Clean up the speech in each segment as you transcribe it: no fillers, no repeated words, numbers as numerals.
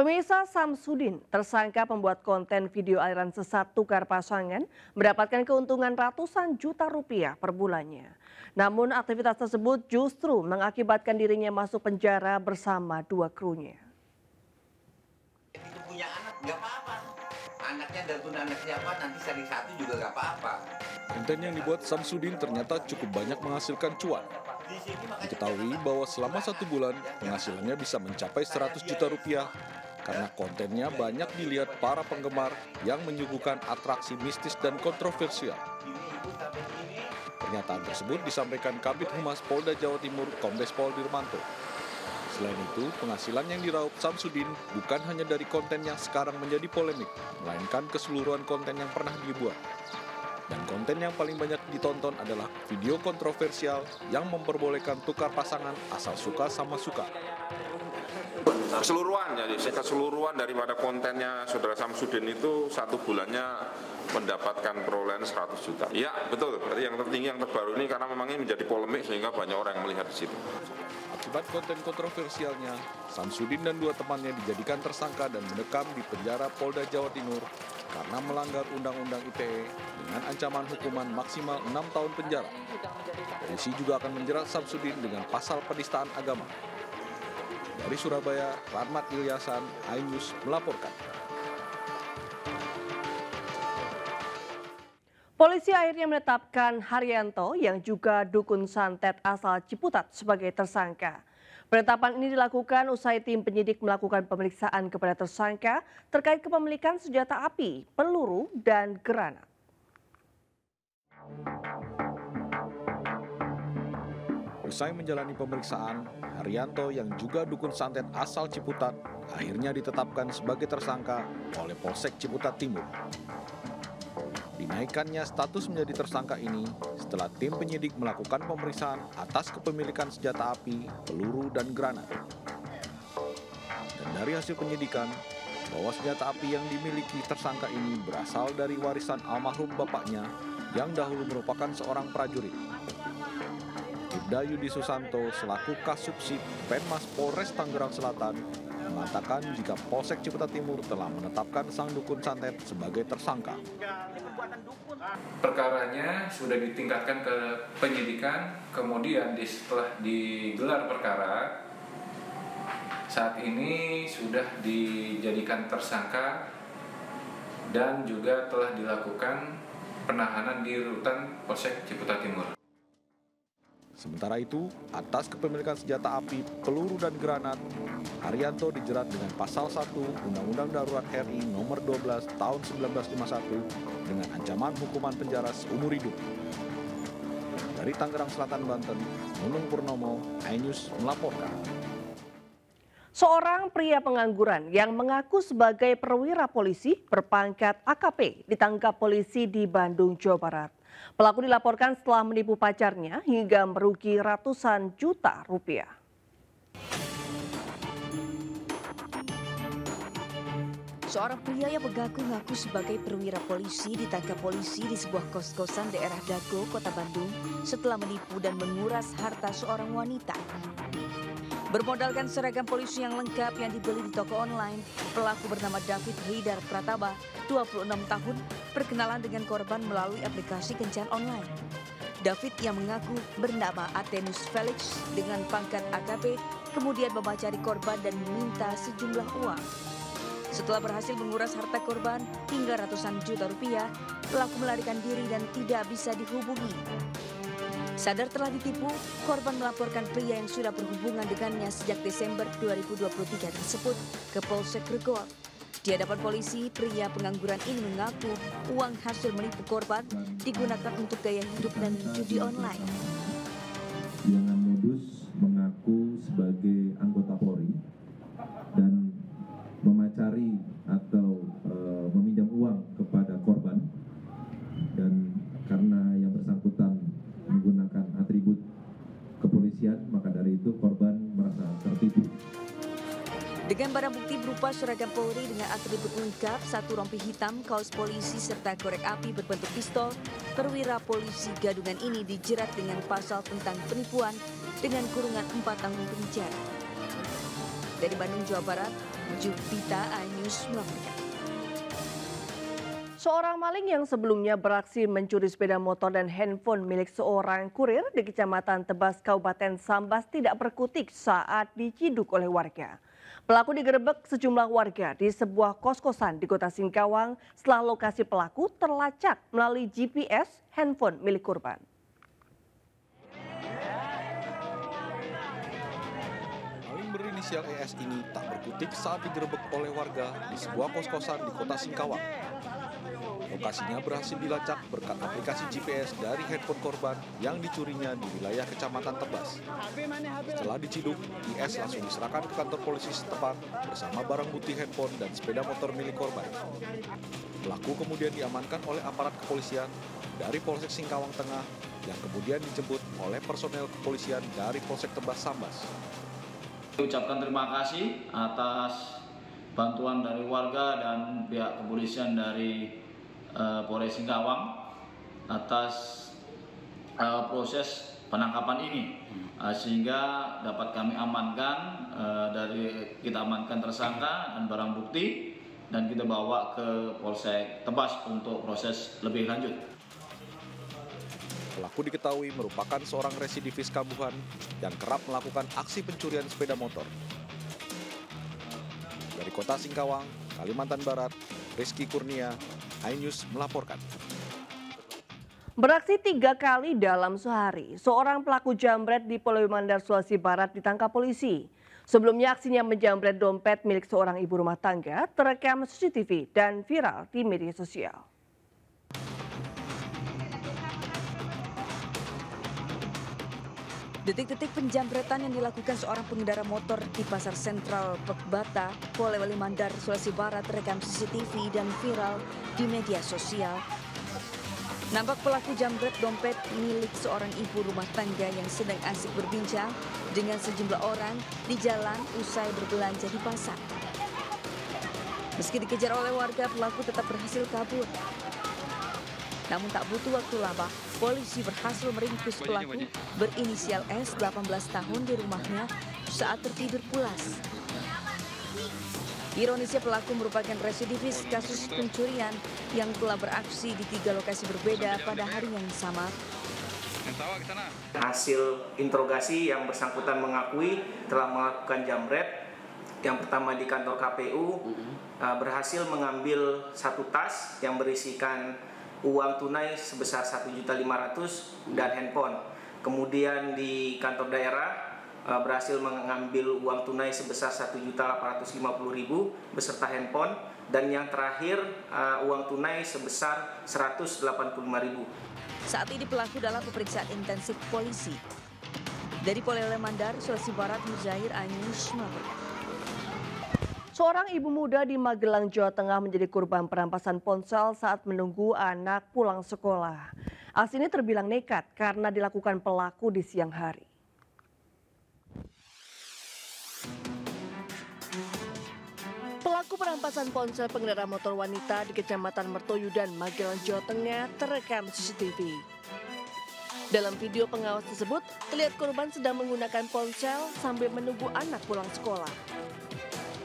Pemirsa, Samsudin, tersangka pembuat konten video aliran sesat tukar pasangan, mendapatkan keuntungan ratusan juta rupiah per bulannya. Namun aktivitas tersebut justru mengakibatkan dirinya masuk penjara bersama dua krunya. Itu punya anak, nggak apa-apa. Anaknya dari anak siapa, nanti seri satu juga nggak apa-apa. Konten yang dibuat Samsudin ternyata cukup banyak menghasilkan cuan. Diketahui bahwa selama satu bulan penghasilannya bisa mencapai 100 juta rupiah. Karena kontennya banyak dilihat para penggemar yang menyuguhkan atraksi mistis dan kontroversial. Pernyataan tersebut disampaikan Kabid Humas Polda Jawa Timur, Kombes Pol Birmanto. Selain itu, penghasilan yang diraup Samsudin bukan hanya dari konten yang sekarang menjadi polemik, melainkan keseluruhan konten yang pernah dibuat. Dan konten yang paling banyak ditonton adalah video kontroversial yang memperbolehkan tukar pasangan asal suka sama suka. Keseluruhan, jadi keseluruhan daripada kontennya Saudara Samsudin itu satu bulannya mendapatkan perolehan 100 juta. Ya betul, yang tertinggi yang terbaru ini karena memang ini menjadi polemik sehingga banyak orang yang melihat di situ. Akibat konten kontroversialnya, Samsudin dan dua temannya dijadikan tersangka dan mendekam di penjara Polda Jawa Timur karena melanggar Undang-Undang ITE dengan ancaman hukuman maksimal 6 tahun penjara. Polisi juga akan menjerat Samsudin dengan pasal penistaan agama. Dari Surabaya, Rahmat Ilyasan, iNews melaporkan. Polisi akhirnya menetapkan Haryanto yang juga dukun santet asal Ciputat sebagai tersangka. Penetapan ini dilakukan usai tim penyidik melakukan pemeriksaan kepada tersangka terkait kepemilikan senjata api, peluru, dan granat. Usai menjalani pemeriksaan, Haryanto yang juga dukun santet asal Ciputat akhirnya ditetapkan sebagai tersangka oleh Polsek Ciputat Timur. Dinaikannya status menjadi tersangka ini setelah tim penyidik melakukan pemeriksaan atas kepemilikan senjata api, peluru, dan granat. Dan dari hasil penyidikan, bahwa senjata api yang dimiliki tersangka ini berasal dari warisan almarhum bapaknya yang dahulu merupakan seorang prajurit. Dayu Disusanto selaku Kasubsib Penmas Polres Tangerang Selatan mengatakan jika Polsek Ciputat Timur telah menetapkan sang dukun santet sebagai tersangka. Perkaranya sudah ditingkatkan ke penyidikan, kemudian setelah digelar perkara, saat ini sudah dijadikan tersangka dan juga telah dilakukan penahanan di rutan Polsek Ciputat Timur. Sementara itu, atas kepemilikan senjata api, peluru, dan granat, Haryanto dijerat dengan pasal 1 Undang-Undang Darurat RI nomor 12 tahun 1951 dengan ancaman hukuman penjara seumur hidup. Dari Tangerang Selatan, Banten, Nunung Purnomo, iNews melaporkan. Seorang pria pengangguran yang mengaku sebagai perwira polisi berpangkat AKP ditangkap polisi di Bandung, Jawa Barat. Pelaku dilaporkan setelah menipu pacarnya hingga merugi ratusan juta rupiah. Seorang pria yang mengaku sebagai perwira polisi ditangkap polisi di sebuah kos-kosan daerah Dago, Kota Bandung setelah menipu dan menguras harta seorang wanita. Bermodalkan seragam polisi yang lengkap yang dibeli di toko online, pelaku bernama David Hidar Pratama, 26 tahun, berkenalan dengan korban melalui aplikasi kencan online. David yang mengaku bernama Atenus Felix dengan pangkat AKP, kemudian memacari korban dan meminta sejumlah uang. Setelah berhasil menguras harta korban hingga ratusan juta rupiah, pelaku melarikan diri dan tidak bisa dihubungi. Sadar telah ditipu, korban melaporkan pria yang sudah berhubungan dengannya sejak Desember 2023 tersebut ke Polsek Gregor. Di hadapan polisi, pria pengangguran ini mengaku uang hasil menipu korban digunakan untuk gaya hidup dan judi online. Yang modus mengaku sebagai anggota Polri dan memacari atau meminjam uang kepada korban dan karena yang bersangkutan menggunakan atribut kepolisian, maka dari itu korban merasa tertipu. Dengan barang bukti berupa seragam Polri dengan atribut lengkap, satu rompi hitam, kaos polisi, serta korek api berbentuk pistol, perwira polisi gadungan ini dijerat dengan pasal tentang penipuan dengan kurungan 4 tahun penjara. Dari Bandung, Jawa Barat, Jupita Anyus melaporkan. Seorang maling yang sebelumnya beraksi mencuri sepeda motor dan handphone milik seorang kurir di Kecamatan Tebas, Kabupaten Sambas tidak berkutik saat diciduk oleh warga. Pelaku digerebek sejumlah warga di sebuah kos-kosan di Kota Singkawang setelah lokasi pelaku terlacak melalui GPS handphone milik korban. Berinisial ES ini tak berkutik saat digerebek oleh warga di sebuah kos-kosan di Kota Singkawang. Lokasinya berhasil dilacak berkat aplikasi GPS dari handphone korban yang dicurinya di wilayah Kecamatan Tebas. Setelah diciduk, IS langsung diserahkan ke kantor polisi setempat bersama barang bukti handphone dan sepeda motor milik korban. Pelaku kemudian diamankan oleh aparat kepolisian dari Polsek Singkawang Tengah yang kemudian dijemput oleh personel kepolisian dari Polsek Tebas Sambas. Ucapkan terima kasih atas bantuan dari warga dan pihak kepolisian dari Polres Singkawang atas proses penangkapan ini, sehingga dapat kami amankan, kita amankan tersangka dan barang bukti dan kita bawa ke Polsek Tebas untuk proses lebih lanjut. Pelaku diketahui merupakan seorang residivis kambuhan yang kerap melakukan aksi pencurian sepeda motor. Dari Kota Singkawang, Kalimantan Barat, Rizky Kurnia, iNews melaporkan. Beraksi 3 kali dalam sehari, seorang pelaku jambret di Pulau Mandar, Sulawesi Barat ditangkap polisi. Sebelumnya aksinya menjambret dompet milik seorang ibu rumah tangga terekam CCTV dan viral di media sosial. Detik-detik penjambretan yang dilakukan seorang pengendara motor di Pasar Sentral Pekbata, Polewali Mandar, Sulawesi Barat terekam CCTV dan viral di media sosial. Nampak pelaku jambret dompet milik seorang ibu rumah tangga yang sedang asik berbincang dengan sejumlah orang di jalan usai berbelanja di pasar. Meski dikejar oleh warga, pelaku tetap berhasil kabur. Namun tak butuh waktu lama, polisi berhasil meringkus pelaku berinisial S, 18 tahun di rumahnya saat tertidur pulas. Ironisnya pelaku merupakan residivis kasus pencurian yang telah beraksi di 3 lokasi berbeda pada hari yang sama. Hasil interogasi yang bersangkutan mengakui telah melakukan jambret. Yang pertama di kantor KPU, berhasil mengambil 1 tas yang berisikan uang tunai sebesar 1.500.000 dan handphone. Kemudian di kantor daerah berhasil mengambil uang tunai sebesar 1.850.000 beserta handphone, dan yang terakhir uang tunai sebesar 185.000. Saat ini pelaku dalam pemeriksaan intensif polisi. Dari Polewali Mandar, Sulawesi Barat, Mujair Anisma. Seorang ibu muda di Magelang, Jawa Tengah menjadi korban perampasan ponsel saat menunggu anak pulang sekolah. Aksi ini terbilang nekat karena dilakukan pelaku di siang hari. Pelaku perampasan ponsel pengendara motor wanita di Kecamatan Mertoyudan, Magelang, Jawa Tengah terekam CCTV. Dalam video pengawas tersebut, terlihat korban sedang menggunakan ponsel sambil menunggu anak pulang sekolah.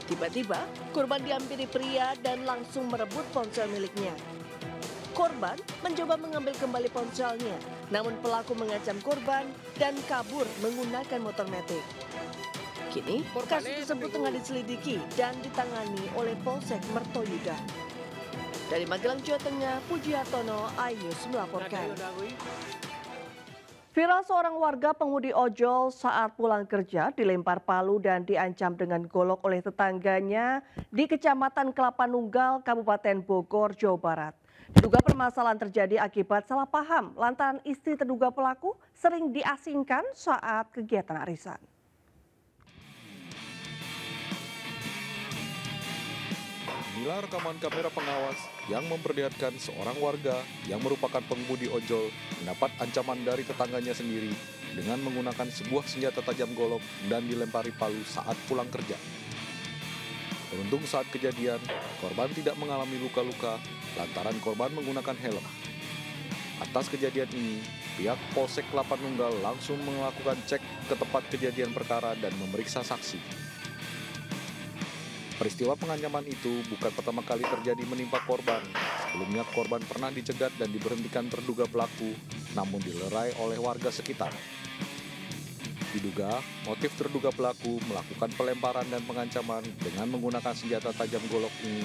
Tiba-tiba, korban dihampiri pria dan langsung merebut ponsel miliknya. Korban mencoba mengambil kembali ponselnya, namun pelaku mengacam korban dan kabur menggunakan motor metik. Kini, kasus tersebut tengah diselidiki dan ditangani oleh Polsek Mertoyudan. Dari Magelang, Jawa Tengah, Puji Hartono, iNews melaporkan. Viral seorang warga pengemudi ojol saat pulang kerja dilempar palu dan diancam dengan golok oleh tetangganya di Kecamatan Kelapa Nunggal, Kabupaten Bogor, Jawa Barat. Diduga permasalahan terjadi akibat salah paham lantaran istri terduga pelaku sering diasingkan saat kegiatan arisan. Inilah rekaman kamera pengawas yang memperlihatkan seorang warga yang merupakan pengemudi ojol mendapat ancaman dari tetangganya sendiri dengan menggunakan sebuah senjata tajam golok dan dilempari palu saat pulang kerja. Beruntung saat kejadian, korban tidak mengalami luka-luka lantaran korban menggunakan helm. Atas kejadian ini, pihak Polsek Kelapa Nunggal langsung melakukan cek ke tempat kejadian perkara dan memeriksa saksi. Peristiwa pengancaman itu bukan pertama kali terjadi menimpa korban. Sebelumnya korban pernah dicegat dan diberhentikan terduga pelaku, namun dilerai oleh warga sekitar. Diduga, motif terduga pelaku melakukan pelemparan dan pengancaman dengan menggunakan senjata tajam golok ini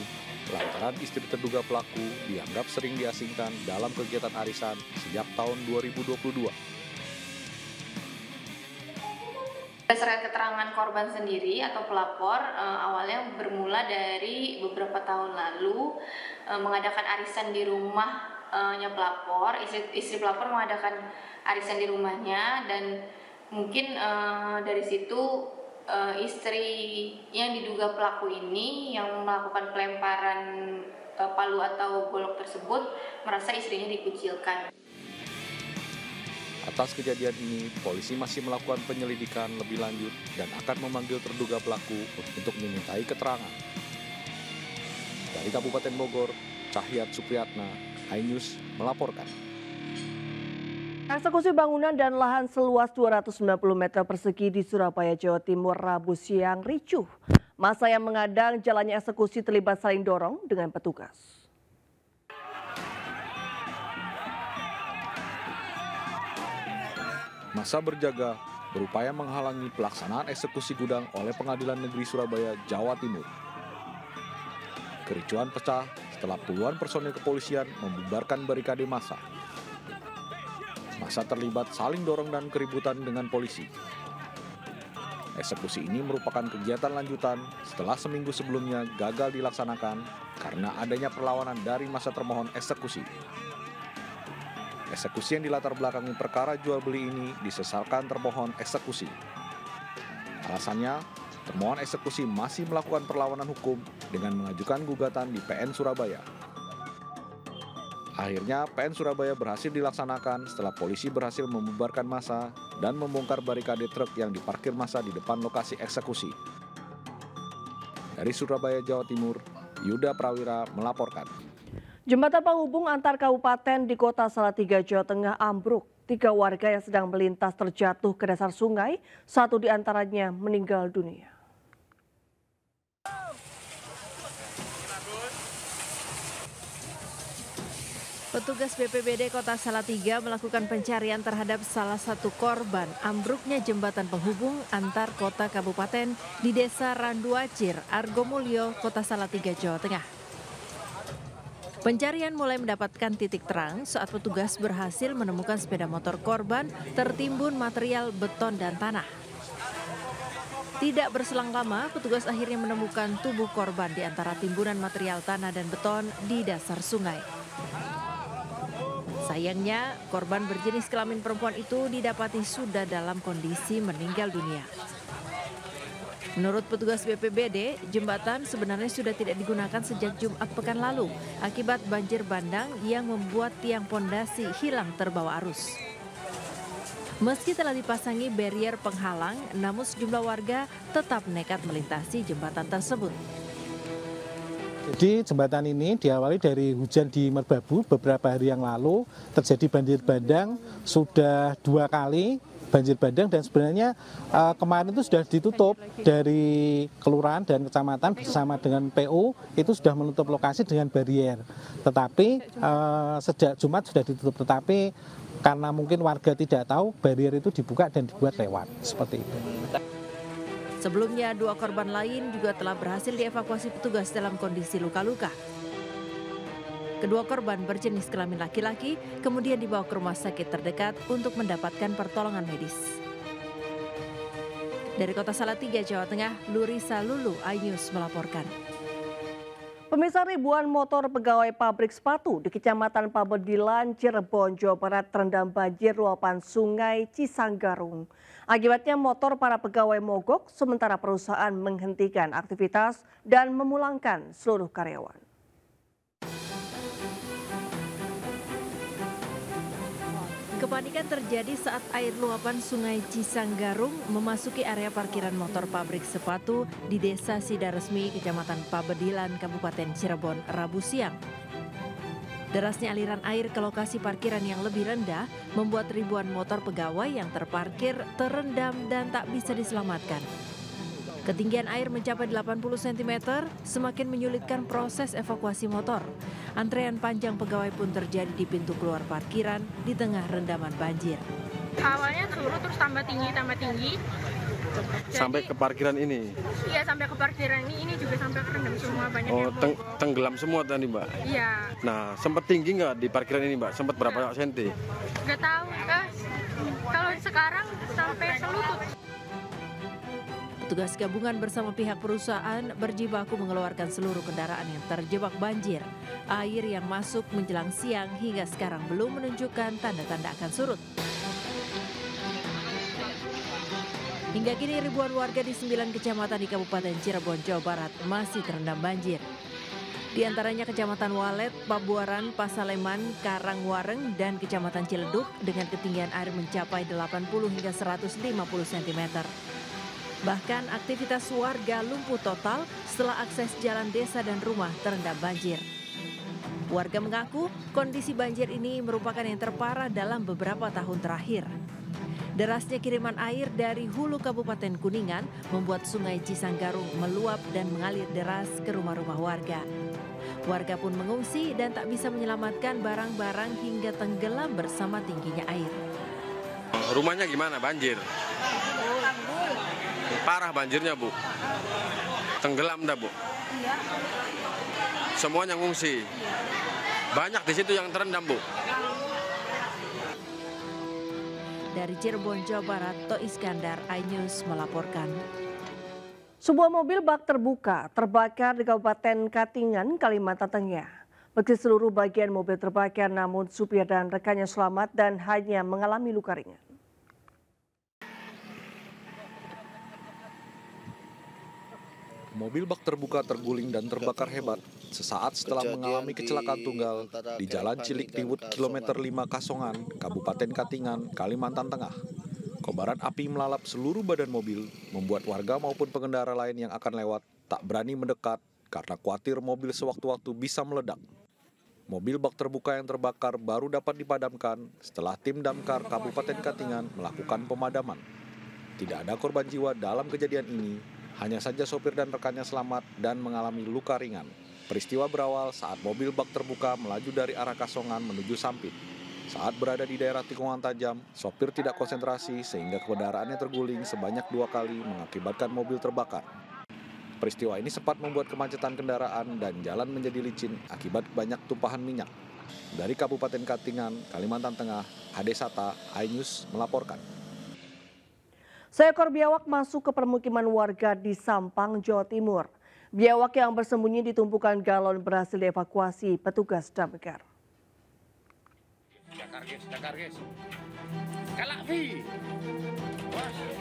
lantaran istri terduga pelaku dianggap sering diasingkan dalam kegiatan arisan sejak tahun 2022. Berdasarkan keterangan korban sendiri atau pelapor, awalnya bermula dari beberapa tahun lalu mengadakan arisan di rumahnya pelapor. Istri pelapor mengadakan arisan di rumahnya dan mungkin dari situ istri yang diduga pelaku ini yang melakukan pelemparan palu atau golok tersebut merasa istrinya dikucilkan. Atas kejadian ini, polisi masih melakukan penyelidikan lebih lanjut dan akan memanggil terduga pelaku untuk dimintai keterangan. Dari Kabupaten Bogor, Cahyat Supriatna, iNews melaporkan. Eksekusi bangunan dan lahan seluas 290 meter persegi di Surabaya, Jawa Timur, Rabu siang ricuh. Massa yang mengadang jalannya eksekusi terlibat saling dorong dengan petugas. Massa berjaga berupaya menghalangi pelaksanaan eksekusi gudang oleh Pengadilan Negeri Surabaya, Jawa Timur. Kericuhan pecah setelah puluhan personil kepolisian membubarkan barikade massa. Massa terlibat saling dorong dan keributan dengan polisi. Eksekusi ini merupakan kegiatan lanjutan setelah seminggu sebelumnya gagal dilaksanakan karena adanya perlawanan dari massa termohon eksekusi. Eksekusi yang dilatar belakangi perkara jual beli ini disesalkan termohon eksekusi. Alasannya, termohon eksekusi masih melakukan perlawanan hukum dengan mengajukan gugatan di PN Surabaya. Akhirnya PN Surabaya berhasil dilaksanakan setelah polisi berhasil membubarkan massa dan membongkar barikade truk yang diparkir massa di depan lokasi eksekusi. Dari Surabaya, Jawa Timur, Yuda Prawira melaporkan. Jembatan penghubung antar kabupaten di Kota Salatiga, Jawa Tengah ambruk. 3 warga yang sedang melintas terjatuh ke dasar sungai, 1 di antaranya meninggal dunia. Petugas BPBD Kota Salatiga melakukan pencarian terhadap salah satu korban ambruknya jembatan penghubung antar kota kabupaten di Desa Randuacir, Argomulyo, Kota Salatiga, Jawa Tengah. Pencarian mulai mendapatkan titik terang saat petugas berhasil menemukan sepeda motor korban tertimbun material beton dan tanah. Tidak berselang lama, petugas akhirnya menemukan tubuh korban di antara timbunan material tanah dan beton di dasar sungai. Sayangnya, korban berjenis kelamin perempuan itu didapati sudah dalam kondisi meninggal dunia. Menurut petugas BPBD, jembatan sebenarnya sudah tidak digunakan sejak Jumat pekan lalu akibat banjir bandang yang membuat tiang pondasi hilang terbawa arus. Meski telah dipasangi barrier penghalang, namun sejumlah warga tetap nekat melintasi jembatan tersebut. Jadi jembatan ini diawali dari hujan di Merbabu beberapa hari yang lalu, terjadi banjir bandang sudah 2 kali banjir bandang, dan sebenarnya kemarin itu sudah ditutup dari kelurahan dan kecamatan bersama dengan PU, itu sudah menutup lokasi dengan barrier. Tetapi sejak Jumat sudah ditutup, tetapi karena mungkin warga tidak tahu barrier itu dibuka dan dibuat lewat, seperti itu. Sebelumnya, 2 korban lain juga telah berhasil dievakuasi petugas dalam kondisi luka-luka. Kedua korban berjenis kelamin laki-laki kemudian dibawa ke rumah sakit terdekat untuk mendapatkan pertolongan medis. Dari Kota Salatiga, Jawa Tengah, Lurisa Lulu, iNews melaporkan. Pemirsa, ribuan motor pegawai pabrik sepatu di Kecamatan Pabedilan, Cirebon, Jawa Barat terendam banjir luapan sungai Cisanggarung. Akibatnya motor para pegawai mogok, sementara perusahaan menghentikan aktivitas dan memulangkan seluruh karyawan. Kepanikan terjadi saat air luapan sungai Cisanggarung memasuki area parkiran motor pabrik sepatu di Desa Sidaresmi, Kecamatan Pabedilan, Kabupaten Cirebon, Rabu siang. Derasnya aliran air ke lokasi parkiran yang lebih rendah membuat ribuan motor pegawai yang terparkir terendam dan tak bisa diselamatkan. Ketinggian air mencapai 80 cm semakin menyulitkan proses evakuasi motor. Antrean panjang pegawai pun terjadi di pintu keluar parkiran di tengah rendaman banjir. Awalnya surut terus tambah tinggi. Jadi, sampai ke parkiran ini? Iya, sampai ke parkiran ini juga sampai kerendam semua, banyak yang mogok. Tenggelam semua tadi, Mbak? Iya. Nah, sempat tinggi nggak di parkiran ini, Mbak? Sempat berapa senti? Nggak tahu, Kak. Kalau sekarang sampai selutut. Petugas gabungan bersama pihak perusahaan berjibaku mengeluarkan seluruh kendaraan yang terjebak banjir. Air yang masuk menjelang siang hingga sekarang belum menunjukkan tanda-tanda akan surut. Hingga kini ribuan warga di 9 kecamatan di Kabupaten Cirebon, Jawa Barat masih terendam banjir. Di antaranya Kecamatan Walet, Pabuaran, Pasaleman, Karangwareng, dan Kecamatan Ciledug dengan ketinggian air mencapai 80 hingga 150 cm. Bahkan aktivitas warga lumpuh total setelah akses jalan desa dan rumah terendam banjir. Warga mengaku kondisi banjir ini merupakan yang terparah dalam beberapa tahun terakhir. Derasnya kiriman air dari hulu Kabupaten Kuningan membuat sungai Cisanggarung meluap dan mengalir deras ke rumah-rumah warga. Warga pun mengungsi dan tak bisa menyelamatkan barang-barang hingga tenggelam bersama tingginya air. Rumahnya gimana? Banjir? Parah banjirnya, Bu. Tenggelam dah, Bu. Semuanya ngungsi. Banyak di situ yang terendam, Bu. Dari Cirebon, Jawa Barat, To Iskandar, iNews melaporkan. Sebuah mobil bak terbuka terbakar di Kabupaten Katingan, Kalimantan Tengah. Meski seluruh bagian mobil terbakar, namun supir dan rekannya selamat dan hanya mengalami luka ringan. Mobil bak terbuka terguling dan terbakar hebat sesaat setelah mengalami kecelakaan tunggal di Jalan Cilikriwut kilometer 5 Kasongan, Kabupaten Katingan, Kalimantan Tengah. Kobaran api melalap seluruh badan mobil, membuat warga maupun pengendara lain yang akan lewat tak berani mendekat karena khawatir mobil sewaktu-waktu bisa meledak. Mobil bak terbuka yang terbakar baru dapat dipadamkan setelah tim damkar Kabupaten Katingan melakukan pemadaman. Tidak ada korban jiwa dalam kejadian ini, hanya saja sopir dan rekannya selamat dan mengalami luka ringan. Peristiwa berawal saat mobil bak terbuka melaju dari arah Kasongan menuju Sampit. Saat berada di daerah tikungan tajam, sopir tidak konsentrasi sehingga kendaraannya terguling sebanyak 2 kali mengakibatkan mobil terbakar. Peristiwa ini sempat membuat kemacetan kendaraan dan jalan menjadi licin akibat banyak tumpahan minyak. Dari Kabupaten Katingan, Kalimantan Tengah, Hadesata, iNews melaporkan. Seekor biawak masuk ke permukiman warga di Sampang, Jawa Timur. Biawak yang bersembunyi di tumpukan galon berhasil dievakuasi petugas damkar.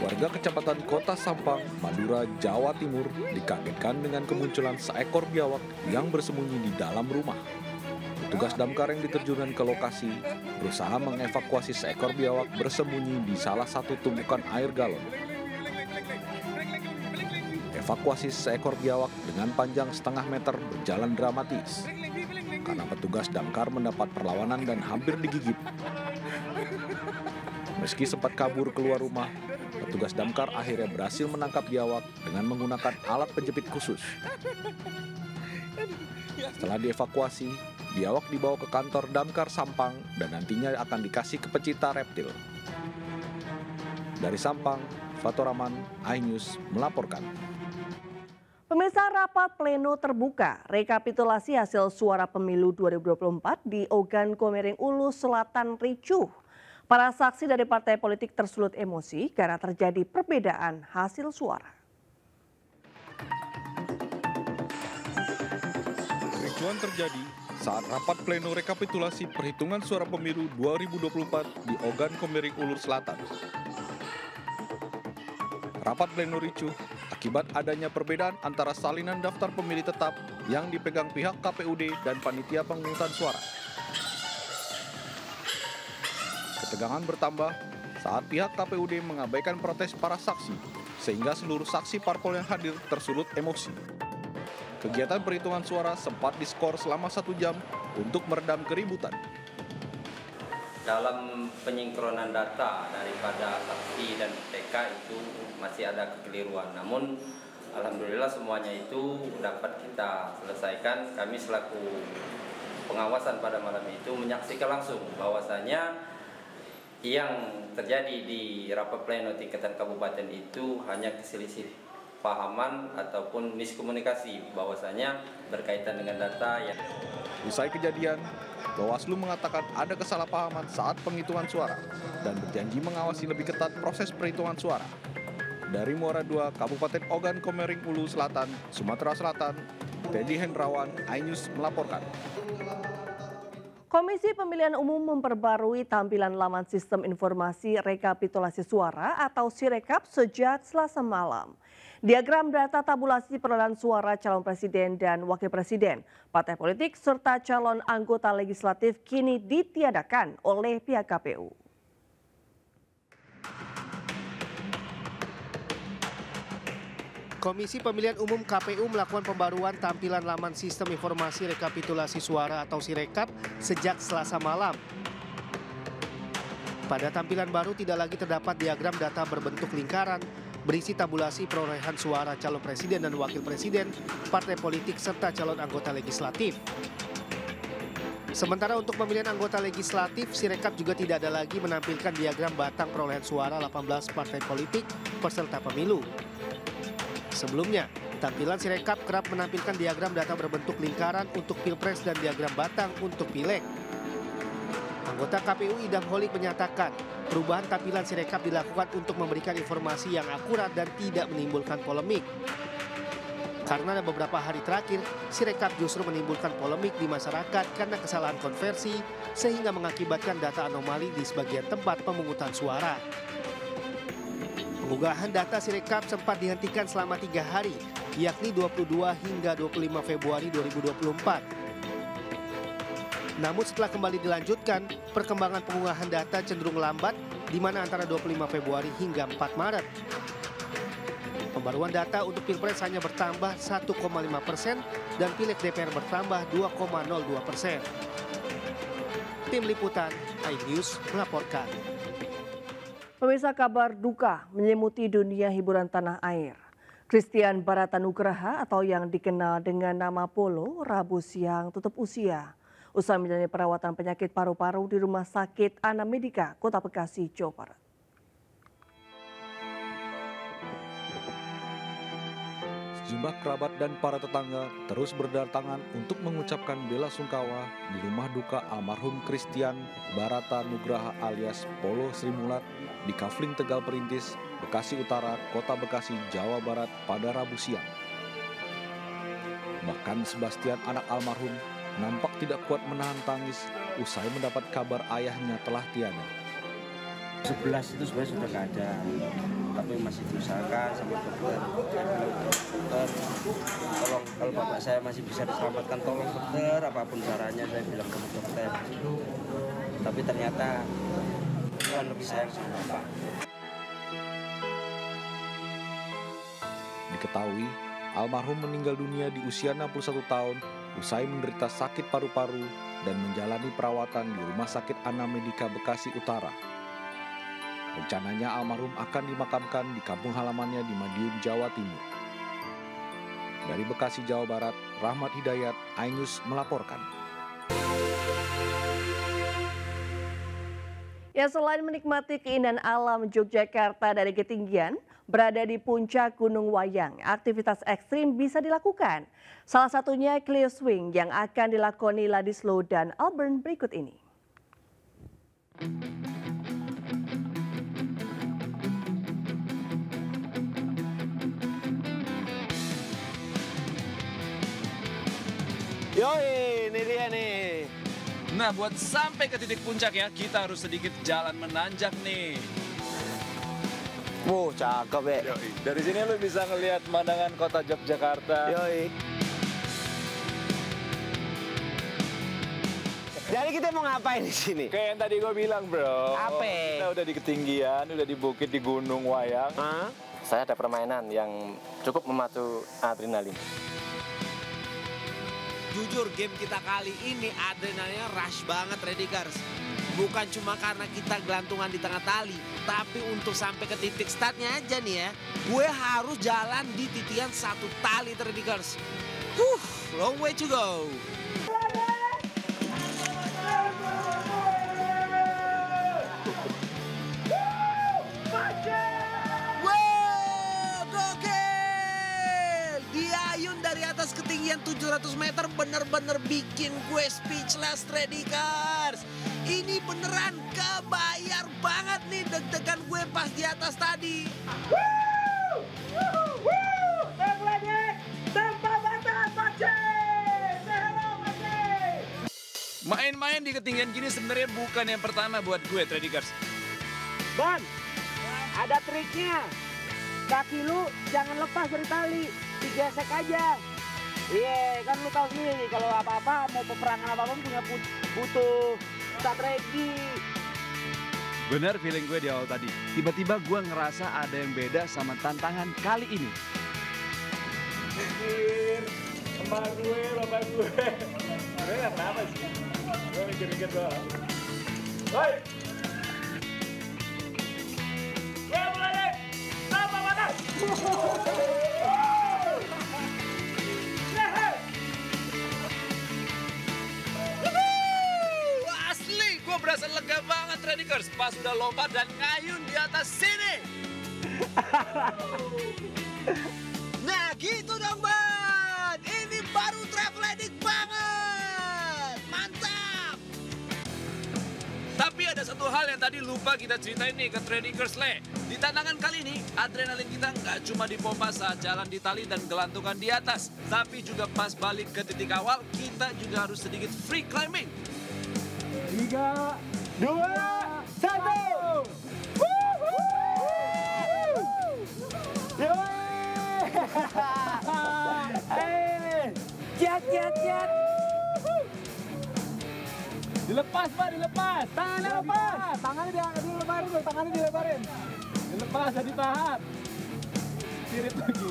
Warga Kecamatan Kota Sampang, Madura, Jawa Timur dikagetkan dengan kemunculan seekor biawak yang bersembunyi di dalam rumah. Petugas damkar yang diterjunkan ke lokasi berusaha mengevakuasi seekor biawak bersembunyi di salah satu tumpukan air galon. Evakuasi seekor biawak dengan panjang 1,5 meter berjalan dramatis karena petugas damkar mendapat perlawanan dan hampir digigit. Meski sempat kabur keluar rumah, petugas damkar akhirnya berhasil menangkap biawak dengan menggunakan alat penjepit khusus. Setelah dievakuasi, biawak dibawa ke kantor damkar Sampang dan nantinya akan dikasih ke pecinta reptil. Dari Sampang, Fatoraman, iNews melaporkan. Pemirsa, rapat pleno terbuka rekapitulasi hasil suara pemilu 2024 di Ogan Komering Ulu Selatan ricuh. Para saksi dari partai politik tersulut emosi karena terjadi perbedaan hasil suara. Ricuan terjadi saat rapat pleno rekapitulasi perhitungan suara pemilu 2024 di Ogan Komering Ulu Selatan. Rapat pleno ricuh akibat adanya perbedaan antara salinan daftar pemilih tetap yang dipegang pihak KPUD dan panitia pemungutan suara. Ketegangan bertambah saat pihak KPUD mengabaikan protes para saksi, sehingga seluruh saksi parpol yang hadir tersulut emosi. Kegiatan perhitungan suara sempat diskor selama 1 jam untuk meredam keributan. Dalam penyingkronan data daripada saksi dan TK itu masih ada kekeliruan, namun Alhamdulillah semuanya itu dapat kita selesaikan. Kami selaku pengawasan pada malam itu menyaksikan langsung bahwasanya yang terjadi di rapat pleno tingkatan kabupaten itu hanya kesalahpahaman ataupun miskomunikasi bahwasanya berkaitan dengan data yang... Usai kejadian, Bawaslu mengatakan ada kesalahpahaman saat penghitungan suara dan berjanji mengawasi lebih ketat proses perhitungan suara. Dari Muara II, Kabupaten Ogan Komering Ulu Selatan, Sumatera Selatan, Teddy Hendrawan, iNews melaporkan. Komisi Pemilihan Umum memperbarui tampilan laman Sistem Informasi Rekapitulasi Suara atau Sirekap sejak Selasa malam. Diagram data tabulasi perolehan suara calon presiden dan wakil presiden, partai politik serta calon anggota legislatif kini ditiadakan oleh pihak KPU. Komisi Pemilihan Umum KPU melakukan pembaruan tampilan laman Sistem Informasi Rekapitulasi Suara atau Sirekap sejak Selasa malam. Pada tampilan baru tidak lagi terdapat diagram data berbentuk lingkaran berisi tabulasi perolehan suara calon presiden dan wakil presiden, partai politik serta calon anggota legislatif. Sementara untuk pemilihan anggota legislatif, Sirekap juga tidak ada lagi menampilkan diagram batang perolehan suara 18 partai politik peserta pemilu. Sebelumnya, tampilan Sirekap kerap menampilkan diagram data berbentuk lingkaran untuk Pilpres dan diagram batang untuk Pileg. Anggota KPU Idham Holik menyatakan, perubahan tampilan Sirekap dilakukan untuk memberikan informasi yang akurat dan tidak menimbulkan polemik. Karena beberapa hari terakhir, Sirekap justru menimbulkan polemik di masyarakat karena kesalahan konversi, sehingga mengakibatkan data anomali di sebagian tempat pemungutan suara. Pengunggahan data Sirekap sempat dihentikan selama 3 hari, yakni 22 hingga 25 Februari 2024. Namun setelah kembali dilanjutkan, perkembangan pengunggahan data cenderung lambat, di mana antara 25 Februari hingga 4 Maret. Pembaruan data untuk Pilpres hanya bertambah 1,5% dan Pileg DPR bertambah 2,02%. Tim Liputan, iNews melaporkan. Pemirsa, kabar duka menyelimuti dunia hiburan tanah air. Christian Baratanugraha atau yang dikenal dengan nama Polo, Rabu siang tutup usia. Usai menjalani perawatan penyakit paru-paru di Rumah Sakit Anna Medika, Kota Bekasi, Jawa Barat. Sejumlah kerabat dan para tetangga terus berdatangan untuk mengucapkan bela sungkawa di rumah duka almarhum Christian Baratanugraha alias Polo Srimulat di Kafling Tegal Perintis, Bekasi Utara, Kota Bekasi, Jawa Barat pada Rabu siang. Bahkan Sebastian, anak almarhum, nampak tidak kuat menahan tangis usai mendapat kabar ayahnya telah tiada. 11 itu sebenarnya sudah nggak ada, tapi masih diusahakan sama dokter. Tolong, kalau bapak saya masih bisa diselamatkan, tolong dokter, apapun caranya saya bilang ke dokter. Tapi ternyata Tuhan lebih sayang sama bapak. Diketahui, almarhum meninggal dunia di usia 61 tahun usai menderita sakit paru-paru dan menjalani perawatan di Rumah Sakit Anna Medika Bekasi Utara. Rencananya almarhum akan dimakamkan di kampung halamannya di Madiun, Jawa Timur. Dari Bekasi, Jawa Barat, Rahmat Hidayat, iNews melaporkan. Ya, selain menikmati keindahan alam Yogyakarta dari ketinggian, berada di puncak Gunung Wayang, aktivitas ekstrim bisa dilakukan. Salah satunya clio swing yang akan dilakoni Ladislo dan Auburn berikut ini. Yoi, ini dia nih. Nah, buat sampai ke titik puncak ya, kita harus sedikit jalan menanjak nih. Wow, cakep ya. Yoi. Dari sini lu bisa ngelihat pemandangan kota Yogyakarta. Yoi. Jadi kita mau ngapain di sini? Kayak yang tadi gue bilang, bro. Apa? Kita udah di ketinggian, udah di bukit, di Gunung Wayang. Huh? Saya ada permainan yang cukup memacu adrenalin. Jujur, game kita kali ini adrenalnya rush banget, Redikers. Bukan cuma karena kita gelantungan di tengah tali, tapi untuk sampai ke titik startnya aja nih ya, gue harus jalan di titian satu tali Tradikers. Long way to go. Atas ketinggian 700 meter bener-bener bikin gue speechless Tradikers. Ini beneran kebayar banget nih deg-degan gue pas di atas tadi. Woo! Woo! Woo! Yang lagi tanpa batas Patrick. Main-main di ketinggian gini sebenarnya bukan yang pertama buat gue Tradikers. Bang, ada triknya. Kaki lu jangan lepas dari tali, digesek aja. Iya, kan lu tahu sendiri kalau apa-apa mau peperangan apa-apa punya butuh strategi. Bener feeling gue di awal tadi. Tiba-tiba gue ngerasa ada yang beda sama tantangan kali ini. Mikir, lomba gue. Gue gak kenapa sih. Gue mikir-mikir doang. Hoi! Gue mulai deh! Lama batas! Berasa lega banget Tradikers pas udah lompat dan ngayun di atas sini. Nah gitu dong Bang, ini baru traveledik banget, mantap. Tapi ada satu hal yang tadi lupa kita ceritain nih ke Tradikers Le. Di tantangan kali ini adrenalin kita nggak cuma dipompa saat jalan di tali dan gelantungan di atas, tapi juga pas balik ke titik awal kita juga harus sedikit free climbing. 3, 2, 1. Ciat. Dilepas Pak, dilepas. Tangannya lepas. Tangannya dilebarin. Dilepas, jadi ditahan. Sirit lagi.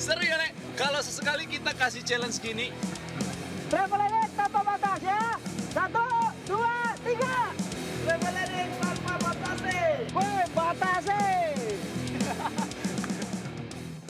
Seru ya, Nek? Kalau sesekali kita kasih challenge gini. Travel